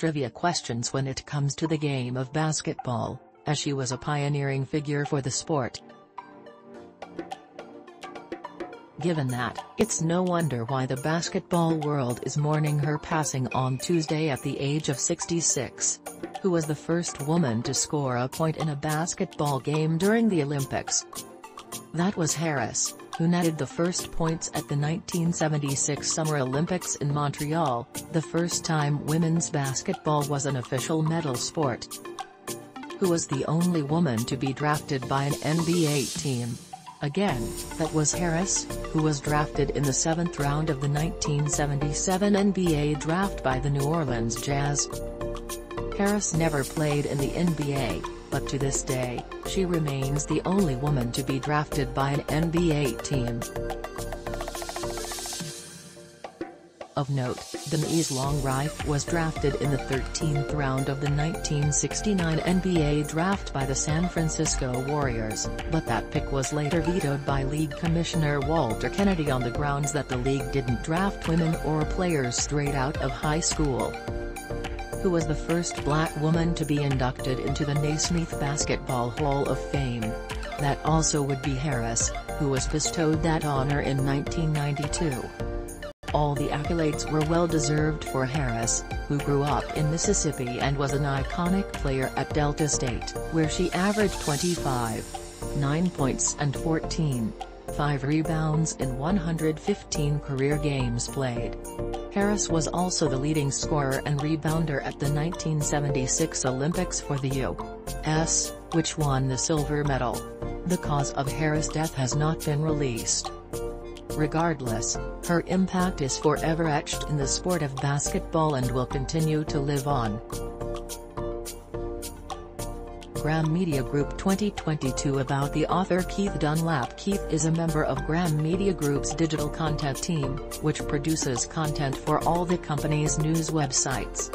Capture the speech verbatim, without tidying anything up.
trivia questions when it comes to the game of basketball, as she was a pioneering figure for the sport. Given that, it's no wonder why the basketball world is mourning her passing on Tuesday at the age of sixty-six. Who was the first woman to score a point in a basketball game during the Olympics? That was Harris, who netted the first points at the nineteen seventy-six Summer Olympics in Montreal, the first time women's basketball was an official medal sport. Who was the only woman to be drafted by an N B A team? Again, that was Harris, who was drafted in the seventh round of the nineteen seventy-seven N B A draft by the New Orleans Jazz. Harris never played in the N B A, but to this day, she remains the only woman to be drafted by an N B A team. Of note, Denise Long Rife was drafted in the thirteenth round of the nineteen sixty-nine N B A draft by the San Francisco Warriors, but that pick was later vetoed by league commissioner Walter Kennedy on the grounds that the league didn't draft women or players straight out of high school. Who was the first black woman to be inducted into the Naismith Basketball Hall of Fame? That also would be Harris, who was bestowed that honor in nineteen ninety-two. All the accolades were well-deserved for Harris, who grew up in Mississippi and was an iconic player at Delta State, where she averaged twenty-five point nine points and fourteen point five rebounds in one hundred fifteen career games played. Harris was also the leading scorer and rebounder at the nineteen seventy-six Olympics for the U S, which won the silver medal. The cause of Harris' death has not been released. Regardless, her impact is forever etched in the sport of basketball and will continue to live on. Graham Media Group twenty twenty-two. About the author Keith Dunlap. Keith is a member of Graham Media Group's digital content team, which produces content for all the company's news websites.